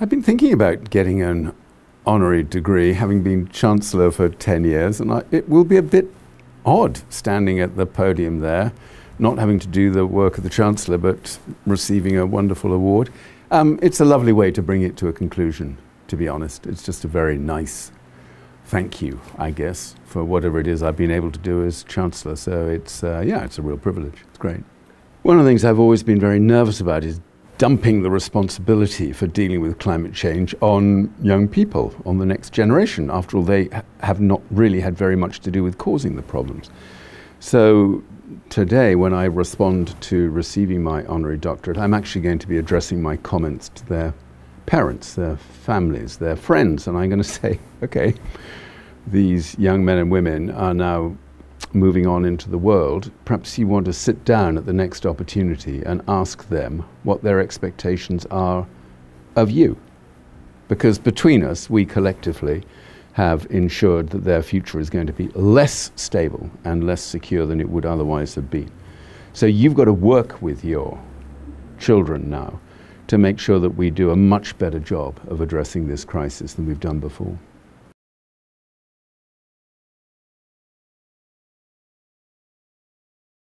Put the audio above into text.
I've been thinking about getting an honorary degree, having been Chancellor for 10 years, and it will be a bit odd standing at the podium there, not having to do the work of the Chancellor, but receiving a wonderful award. It's a lovely way to bring it to a conclusion, to be honest. It's just a very nice thank you, I guess, for whatever it is I've been able to do as Chancellor. So it's, yeah, it's a real privilege. It's great. One of the things I've always been very nervous about is dumping the responsibility for dealing with climate change on young people, on the next generation. After all, they have not really had very much to do with causing the problems. So today, when I respond to receiving my honorary doctorate, I'm actually going to be addressing my comments to their parents, their families, their friends, and I'm going to say, okay, these young men and women are now moving on into the world. Perhaps you want to sit down at the next opportunity and ask them what their expectations are of you. Because between us, we collectively have ensured that their future is going to be less stable and less secure than it would otherwise have been. So you've got to work with your children now to make sure that we do a much better job of addressing this crisis than we've done before.